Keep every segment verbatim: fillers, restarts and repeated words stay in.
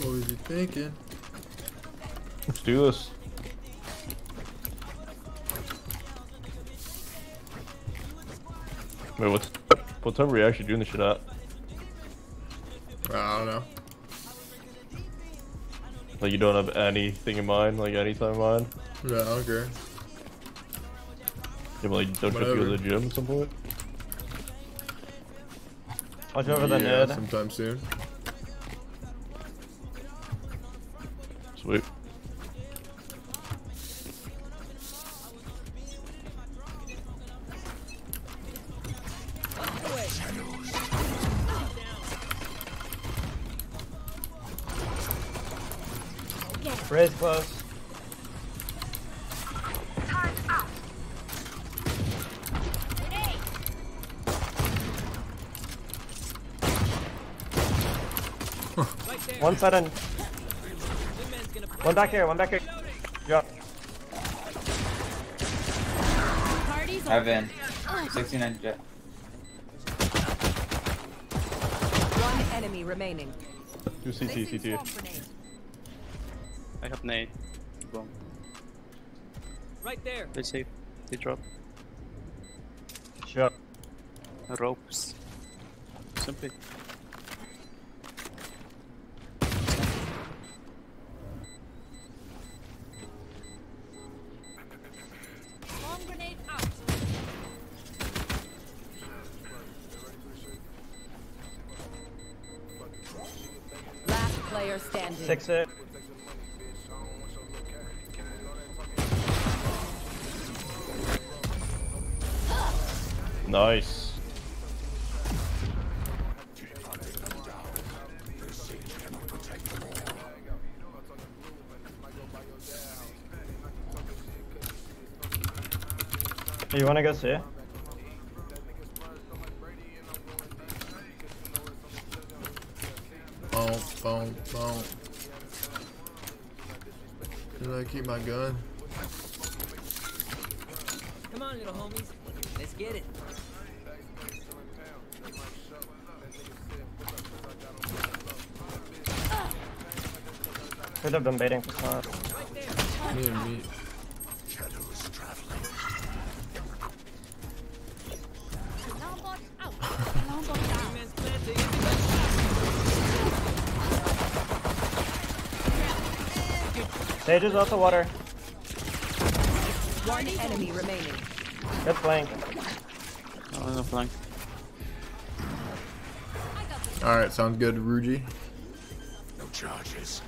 What was you thinking? Let's do this. Wait, what's what's up? Are we actually doing this shit at? I don't know. Like you don't have anything in mind, like any time in mind? No, okay. Yeah, but like don't you have to go to the gym at some point? Watch over yeah, the head. Sometime soon. Sweet. Raze close. One sudden. One back here, one back here. Drop. Haven. sixty-nine jet. One enemy remaining. Two C T, C T. I have nade. Bomb. Right there. They safe. They drop. Shot. Ropes. Simply. Player standing. Six it. Nice. Hey, you wanna go see? Boom, boom, boom. Did I keep my gun? Come on, little homies. Let's get it. Could have been baiting for far. Me and me. Shadows traveling. Longboard out. Longboard out. Sage is out the water. One enemy remaining. Good flank. Oh, no flank. Alright, sounds good, Ruji. No charges.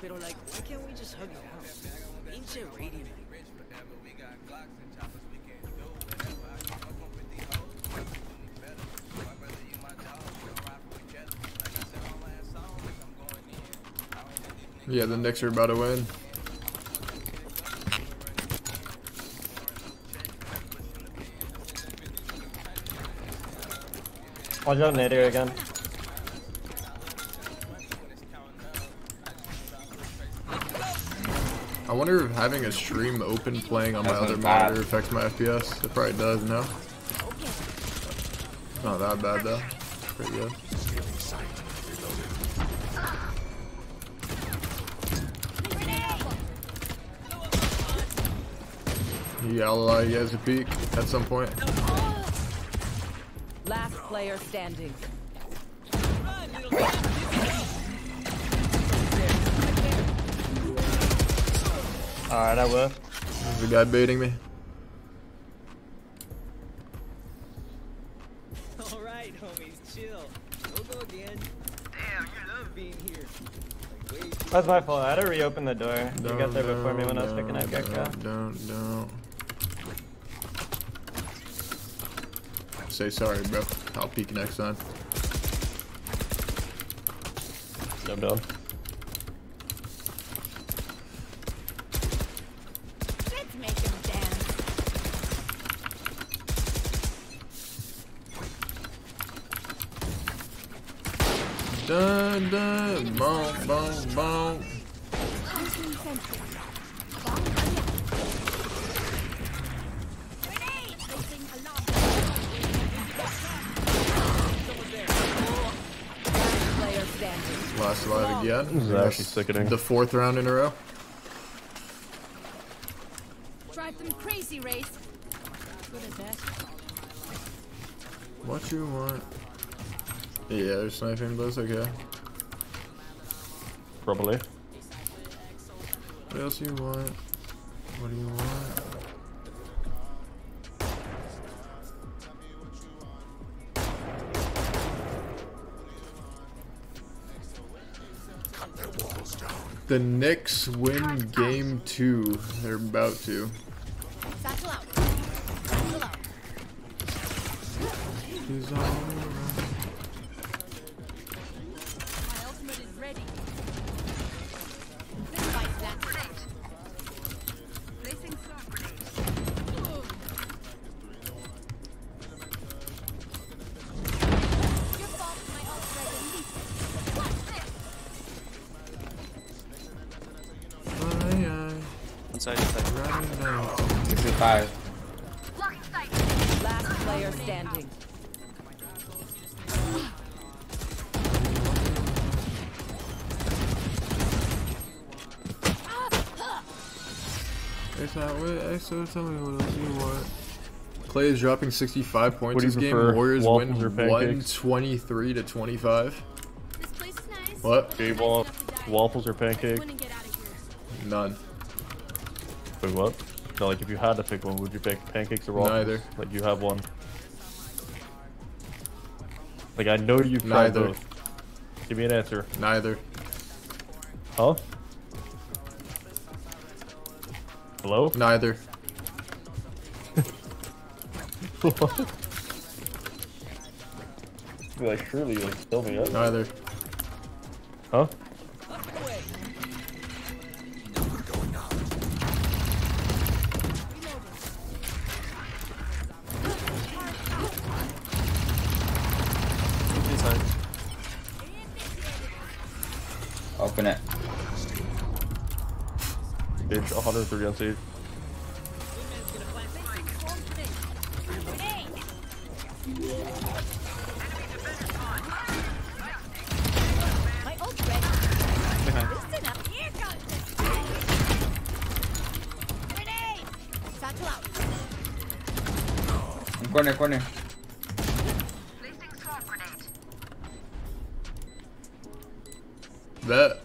They don't like, why can't we just hug it out? Ain't you radiant? Yeah, the Knicks are about to win. Watch out, Nader again. I wonder if having a stream open playing on my other monitor affects my F P S. It probably does, no? It's not that bad though. It's pretty good. Yeah, I'll allow you guys to peek at some point. Last player standing. Alright, I will. There's a guy baiting me. Alright, homies, chill. We'll go again. Damn, you love being here. Like, that's my fault. I had to reopen the door. Don't, you got there before me when I was picking up Gekka. Don't, don't. Say sorry, bro. I'll peek next time. Dumb dumb. Let's make him dance. Dun dun, bong bong bong. Last slide again. This is actually sickening. The fourth round in a row. Drive them crazy, Raze. What you want? Yeah, they're sniping, but it's okay. Probably. What else you want? What do you want? The Knicks win game two. They're about to. She's all right. My ultimate is ready. Inside, inside. Right now. sixty-five. Last player standing. It's not what, so tell me what else you want. Clay is dropping sixty-five points this game. Warriors win one twenty-three to twenty-five. This place is nice. What? Hey, wall waffles or pancake? None. Wait, what? No, like if you had to pick one, would you pick pancakes or waffles? Neither. Like you have one. Like I know you've tried Neither. both. Give me an answer. Neither. Huh? Hello? Neither. What? You're like, surely you'll like, fill me up. Neither. Huh? Open it. It's one thirty on save. Corner, corner. That.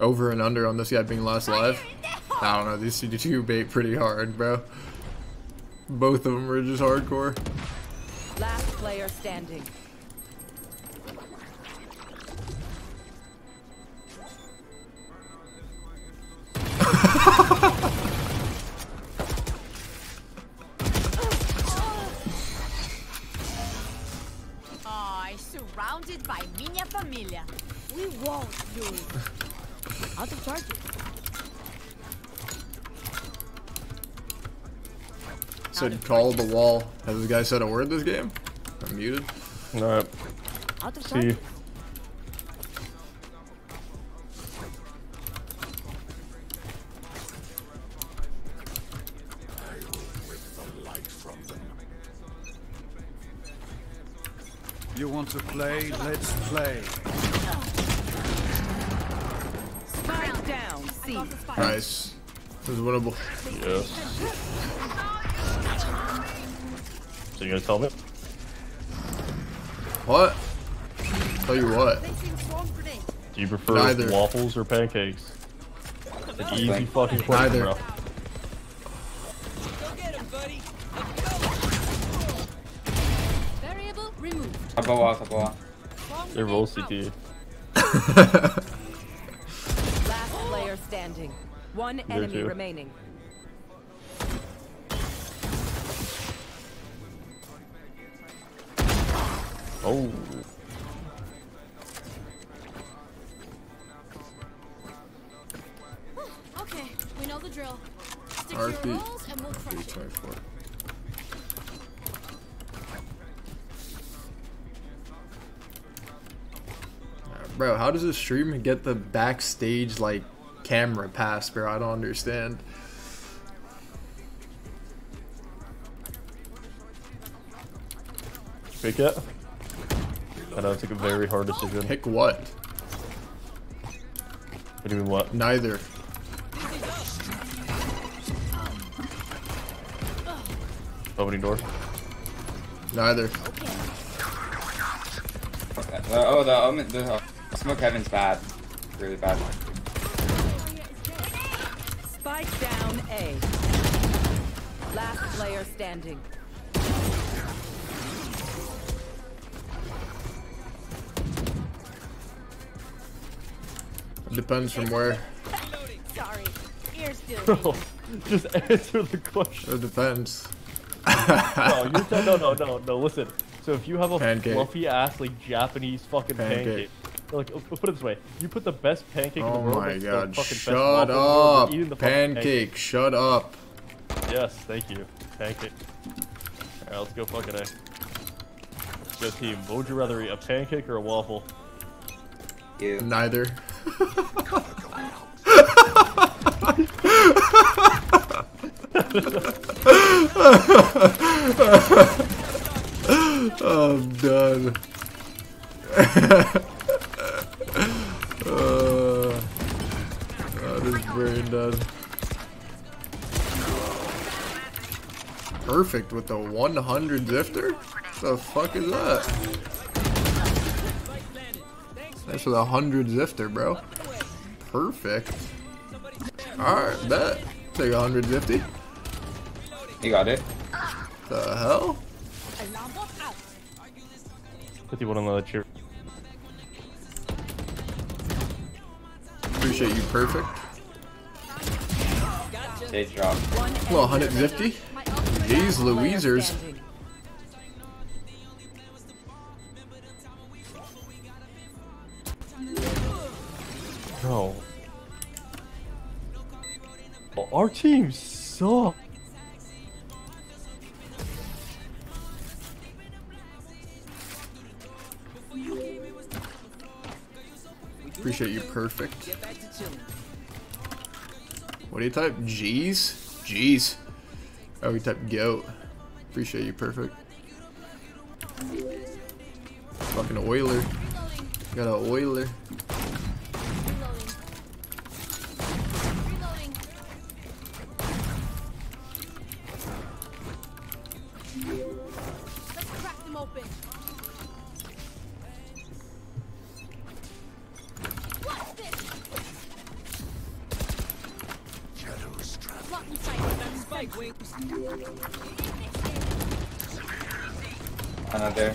Over and under on this guy being last live. I don't know, these two bait pretty hard, bro. Both of them are just hardcore. Last player standing. Surrounded by minha familia. We won't lose. Out of charges. Said call the wall. Has this guy said a word this game? I'm muted. Alright. Out of charges. See. You want to play? Let's play. Smile down. See. Nice. This is winnable. Yes. So you gonna tell me? What? Tell you what? Do you prefer Neither. waffles or pancakes? It's an easy fucking question, bro. I'll go off, I'll go off. They're roll C T. Last player standing. One there enemy too. remaining. Oh. Okay, we know the drill. Stick to your rolls and we'll crush it. Bro, how does a streamer get the backstage, like, camera pass, bro? I don't understand. Pick it. And I took a very hard decision. Pick what? What do you mean what? Neither. Opening door. Neither. Okay. Oh, the, um, the uh, smoke heaven's bad. Really bad one. Spike down A. Last player standing. Depends from where. Sorry. Ears still. Just answer the question. It depends. no, you said, no, no, no, no, listen. So if you have a pancake. fluffy ass, like, Japanese fucking pancake. pancake. Like, put it this way. You put the best pancake oh in the world. Oh my god, the shut best up. The pancake. pancake, shut up. Yes, thank you. Pancake. Alright, let's go fucking A. Let's go team. What would you rather eat, a pancake or a waffle? You. Neither. I'm done. uh, that is brain dead. Perfect with the one hundred zifter? What the fuck is that? That's with a one hundred zifter, bro. Perfect. Alright, bet. Take one hundred fifty. You got it. The hell? fifty-one on the cheer. Appreciate you, perfect. They dropped. Well, one hundred fifty? These Louisers. No. Oh, our team sucks. Appreciate you, perfect. What do you type? G's? G's. Oh, we type goat. Appreciate you, perfect. Fucking oiler. Got an oiler. Another.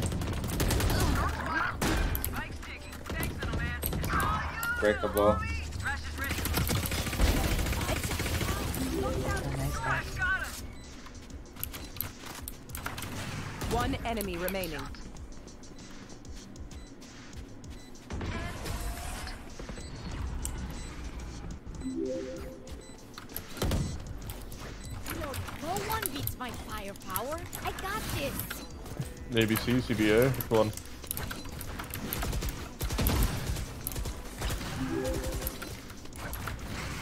Breakable. One enemy remaining. No one beats my firepower. I got this. A B C, C B A, come on.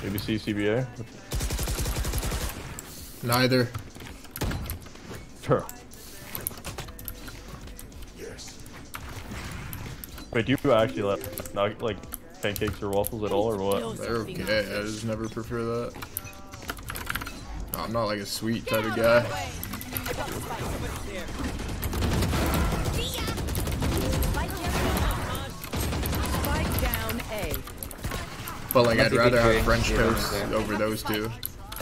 A B C, C B A. Neither. Sure. Yes. Wait, do you actually like, not like pancakes or waffles at all, or what? They're okay. I just never prefer that. No, I'm not like a sweet type of guy. But like, I'd rather have French toast over those two,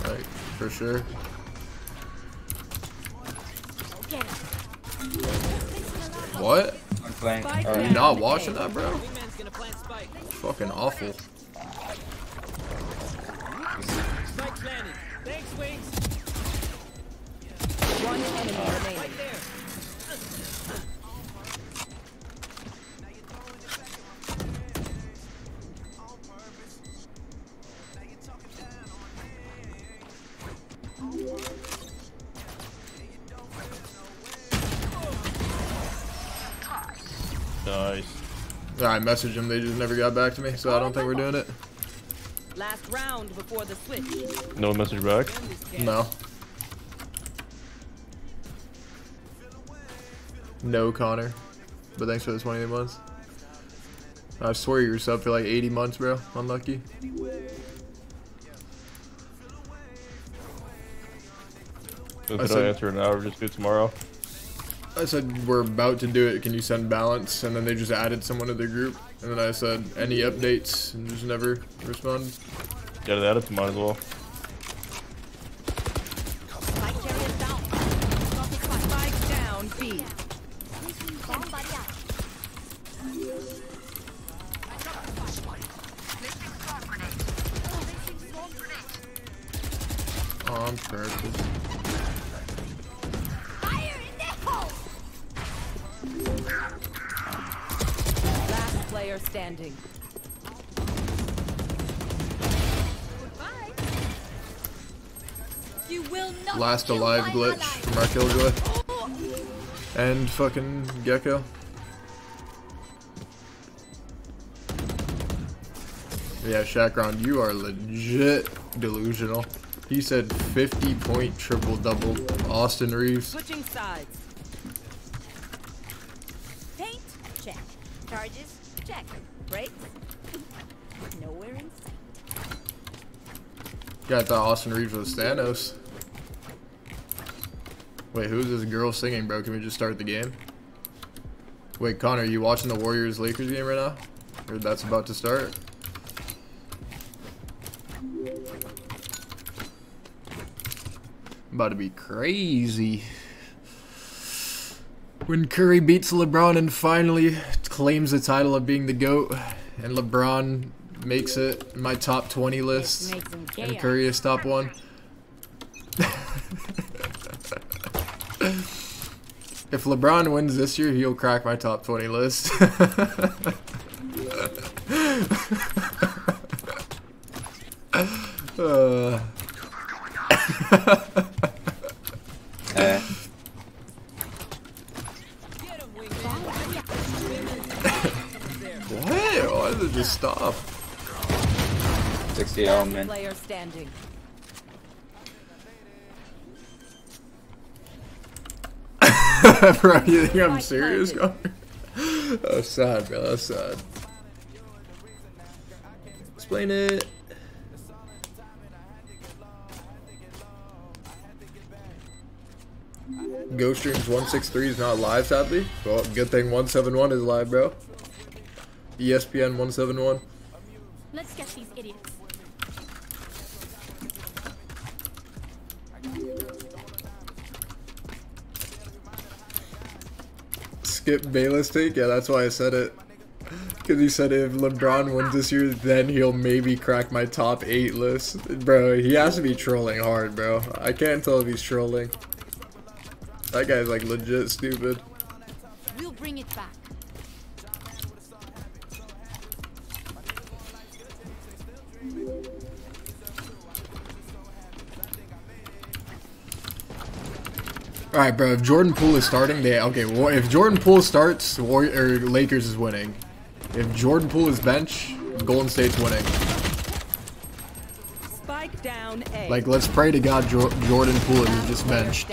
like for sure. What? Are you not watching that, bro? Fucking awful. One enemy remaining. Nice. I messaged them, they just never got back to me, so I don't think we're doing it. Last round before the switch. No message back? No. No, Connor. But thanks for the twenty-eight months. I swear you were sub for like eighty months, bro. Unlucky. If I don't answer now, or just do tomorrow. I said, we're about to do it. Can you send balance? And then they just added someone to the group. And then I said, any updates? And just never responded. Yeah, they added to mine as well. On purpose. Fire in the hole. Last player standing. Goodbye. You will not. Last alive glitch from our Killjoy. Oh. And fucking Gecko. Yeah, Shakron, you are legit delusional. He said fifty point triple double Austin Reeves. Switching sides. Paint, check. Charges, check. Brakes, nowhere in sight. Got the Austin Reeves with Thanos. Wait, who's this girl singing, bro? Can we just start the game? Wait, Connor, are you watching the Warriors Lakers game right now? Or that's about to start? About to be crazy when Curry beats LeBron and finally claims the title of being the GOAT, and LeBron makes it my top twenty list and Curry is top one. If LeBron wins this year, he'll crack my top twenty list. uh. uh. Why? Why did it just stop? sixty on man. Bro, you think I'm serious, Connor? That's sad, bro. That's sad. Explain it. Ghost Streams one six three is not live, sadly. Well, good thing one seven one is live, bro. E S P N one seven one. Let's get these idiots. Skip Bayless take? Yeah, that's why I said it. Because he said if LeBron wins this year, then he'll maybe crack my top eight list. Bro, he has to be trolling hard, bro. I can't tell if he's trolling. That guy's like legit stupid. We'll bring it back. All right, bro. If Jordan Poole is starting, they okay. Well, if Jordan Poole starts, Warrior, or Lakers is winning. If Jordan Poole is bench, Golden State's winning. Spike down A. Like, let's pray to God jo Jordan Poole is just benched.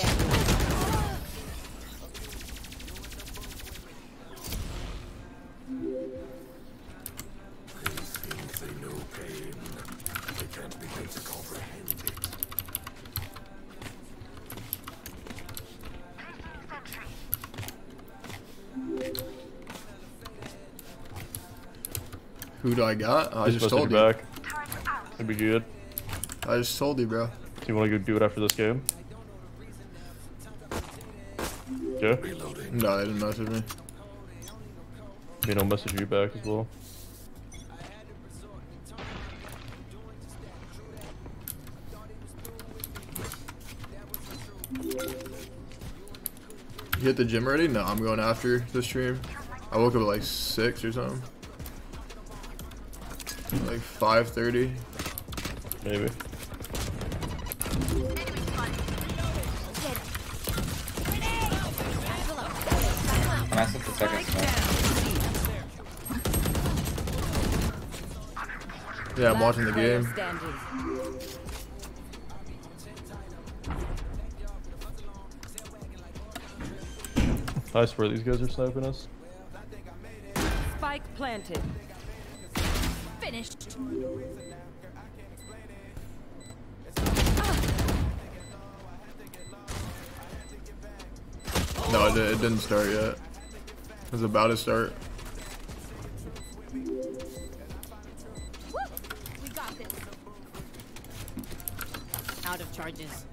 Who do I got? Oh, I just told you. Back. That'd be good. I just told you, bro. Do you want to go do it after this game? Yeah? No, they didn't message me. They don't message you back as well. You hit the gym already? No, I'm going after the stream. I woke up at like six or something. Like five thirty. Maybe. When I set the second smoke. Yeah, I'm watching the game. I swear these guys are sniping us. Spike planted. Finished. No, it didn't start yet. It was about to start. We got this. Out of charges.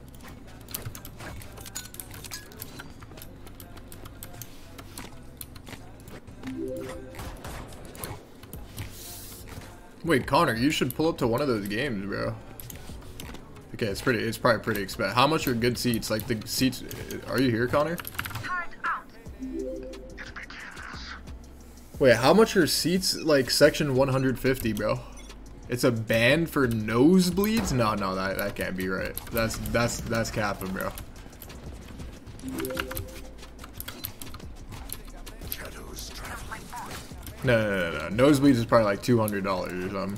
Wait, Connor, you should pull up to one of those games, bro. Okay, it's pretty. It's probably pretty expensive. How much are good seats? Like the seats? Are you here, Connor? Wait, how much are seats like section one hundred fifty, bro? It's a ban for nosebleeds? No, no, that that can't be right. That's that's that's capping, bro. No, no, no, no. Nosebleeds is probably like two hundred dollars or something.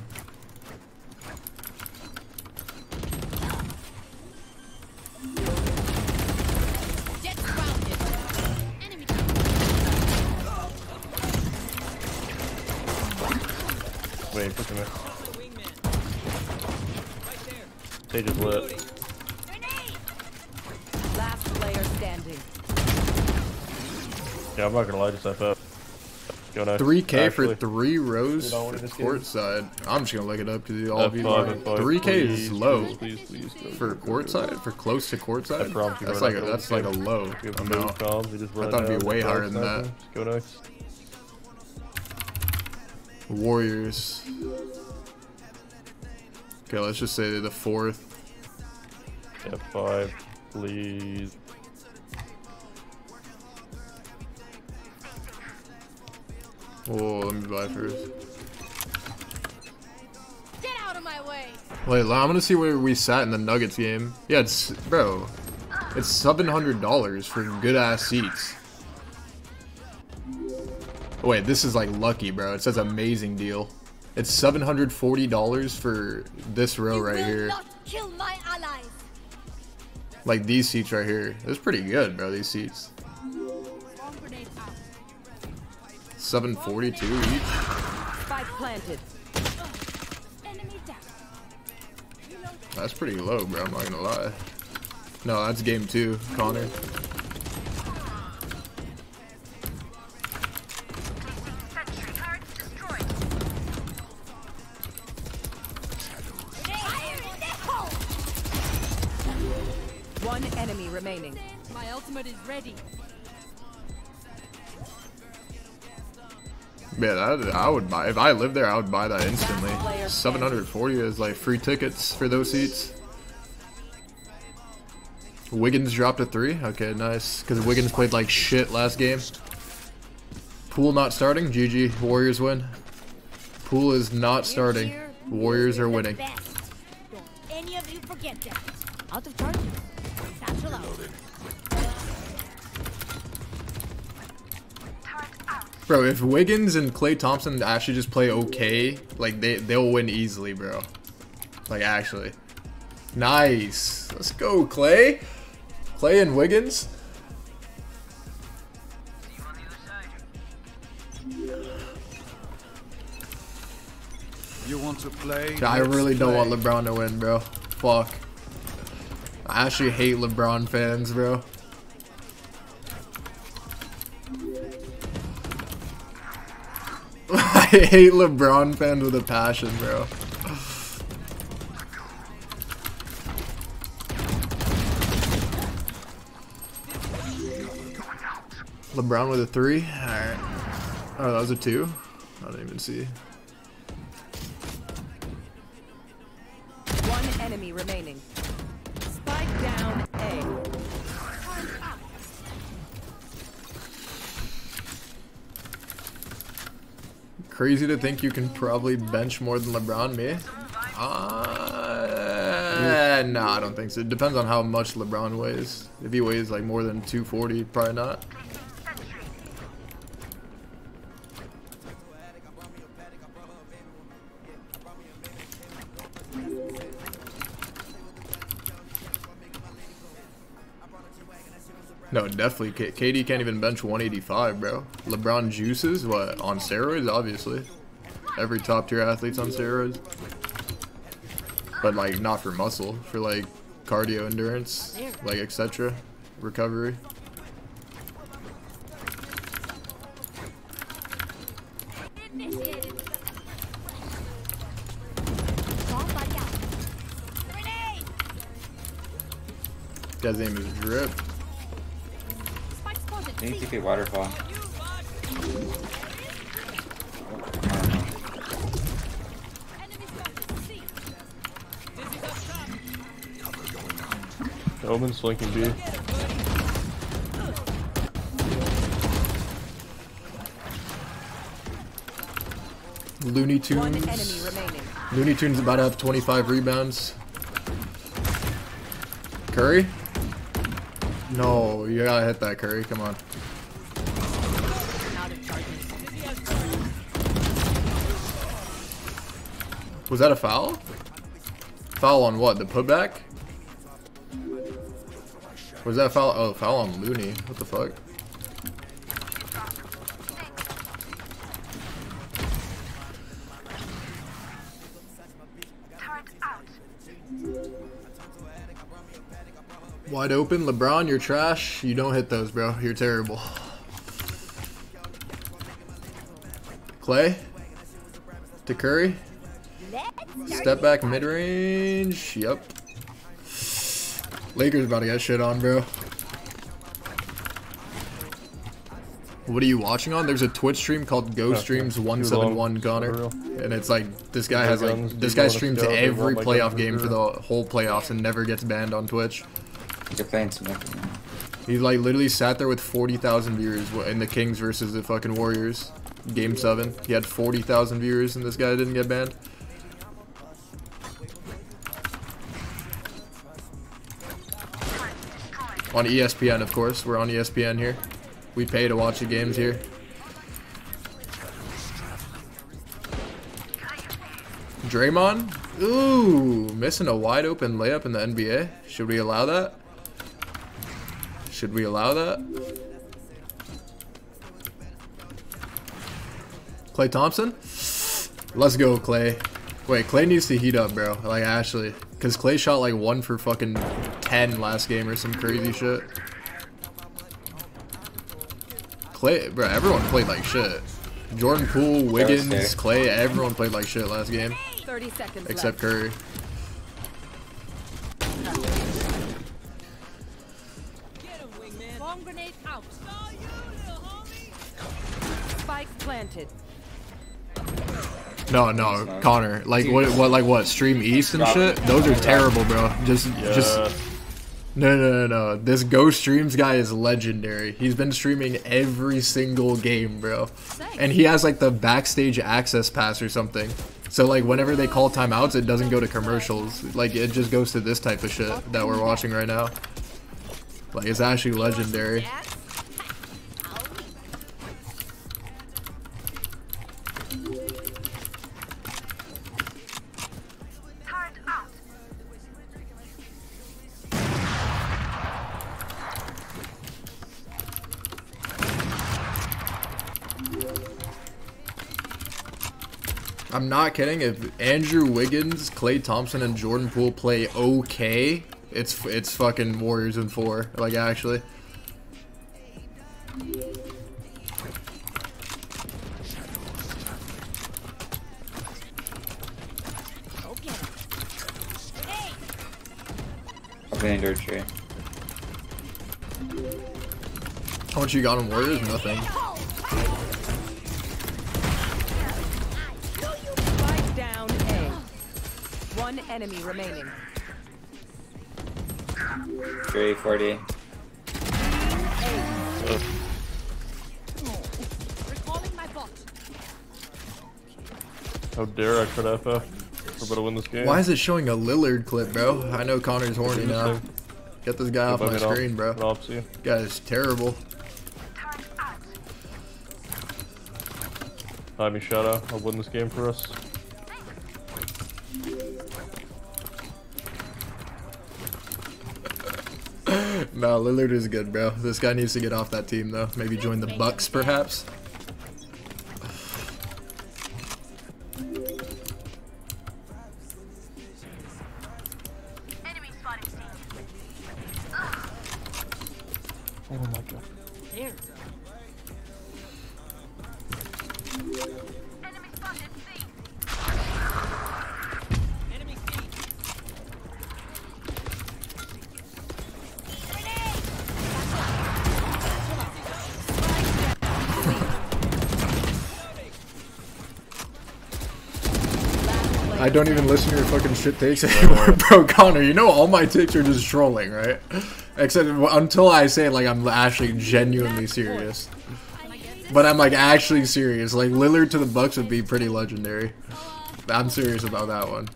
Wait, put them in. They just lit. Last player standing. Yeah, I'm not gonna lie to stuff up. three K for three rows court side. I'm just gonna look it up because all of you are. three K is low for court side, for close to court side. That's like a, that's like a low amount. I thought it'd be way higher than that. Go next. Warriors. Okay, let's just say they're the fourth. Yeah, five, please. Whoa, let me buy first. Get out of my way. Wait, I'm gonna see where we sat in the Nuggets game. Yeah, it's bro. It's seven hundred dollars for good ass seats. Oh, wait, this is like lucky, bro. It says amazing deal. It's seven hundred forty dollars for this row right here. Not kill my allies. Like these seats right here. It's pretty good, bro. These seats. seven forty-two each. Spike planted. That's pretty low, bro. I'm not gonna lie. No, that's game two, Connor. One enemy remaining. My ultimate is ready. Man, I, I would buy, if I lived there, I would buy that instantly. seven hundred forty is like free tickets for those seats. Wiggins dropped a three. Okay, nice. Because Wiggins played like shit last game. Poole not starting. G G. Warriors win. Poole is not starting. Warriors are winning. Don't any of you forget that. Out of charges. Satchel out. Bro, if Wiggins and Klay Thompson actually just play okay, like they they'll win easily, bro. Like actually, nice. Let's go, Klay. Klay and Wiggins. See you on the other side. You want to play? I really don't want LeBron to win, bro. Fuck. I actually hate LeBron fans, bro. I hate LeBron fans with a passion, bro. LeBron with a three? Alright. Oh, that was a two? I didn't even see. One enemy remaining. Spike down A. Crazy to think you can probably bench more than LeBron, me? Uh, no, nah, I don't think so. It depends on how much LeBron weighs. If he weighs like more than two forty, probably not. No, definitely. K D can't even bench one eighty-five, bro. LeBron juices? What? On steroids, obviously. Every top tier athlete's on steroids. But, like, not for muscle. For, like, cardio endurance, like, et cetera. Recovery. Guy's name is Drip. I need to get waterfall. The Omen's flanking B. Looney Tunes. Looney Tunes about to have twenty-five rebounds. Curry? No, you gotta hit that, Curry. Come on. Was that a foul? Foul on what? The putback? Was that foul? Oh, foul on Looney. What the fuck? Wide open, LeBron, you're trash. You don't hit those, bro. You're terrible. Clay to Curry. Step back mid-range. Yep. Lakers about to get shit on, bro. What are you watching on? There's a Twitch stream called Go Streams one seven one Connor, and it's like this guy has like this guy streams every playoff game for the whole playoffs and never gets banned on Twitch. You're playing Smack, man. He like literally sat there with forty thousand viewers in the Kings versus the fucking Warriors. Game seven. He had forty thousand viewers and this guy didn't get banned. On E S P N, of course. We're on E S P N here. We pay to watch the games here. Draymond? Ooh, missing a wide open layup in the N B A. Should we allow that? Should we allow that? Klay Thompson? Let's go, Klay. Wait, Klay needs to heat up, bro. Like, actually. Because Klay shot, like, one for fucking ten last game or some crazy shit. Klay, bro, everyone played like shit. Jordan Poole, Wiggins, Klay, everyone played like shit last game. thirty seconds except left. Curry. Planted. No, no, Connor. Like what? What? Like what? Stream East and shit. Those are terrible, bro. Just, yeah. just. No, no, no, no. This Go Streams guy is legendary. He's been streaming every single game, bro. And he has like the backstage access pass or something. So like whenever they call timeouts, it doesn't go to commercials. Like it just goes to this type of shit that we're watching right now. Like it's actually legendary. I'm not kidding. If Andrew Wiggins, Klay Thompson, and Jordan Poole play okay, it's it's fucking Warriors in four. Like actually. Vander tree. How much you got on Warriors? Nothing. One enemy remaining. three forty. Recalling my bot. How dare I try F F? We're about to win this game. Why is it showing a Lillard clip, bro? I know Connor's horny now. Get this guy off my screen, bro. Guy is terrible. Hi, me shadow. I'll win this game for us. No, Lillard is good, bro. This guy needs to get off that team, though. Maybe join the Bucks, perhaps. Oh my god. I don't even listen to your fucking shit takes anymore, bro. Connor, you know all my takes are just trolling, right? Except until I say it like I'm actually genuinely serious. But I'm like actually serious. Like Lillard to the Bucks would be pretty legendary. I'm serious about that one.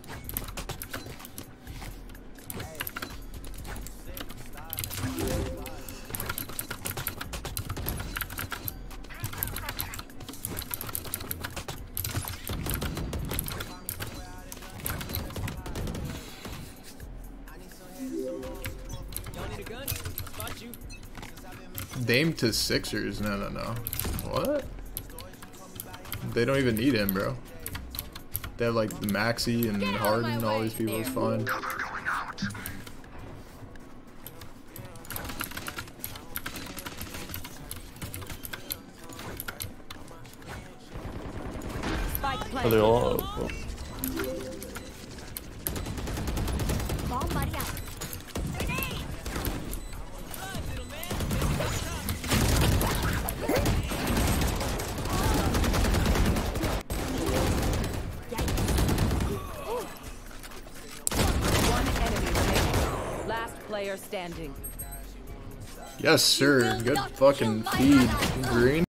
Dame to Sixers? No, no, no. What? They don't even need him, bro. They have like Maxey and Harden and all these people. It's fine. Are they all out, bro? Standing. Yes, sir. Good fucking feed, Green.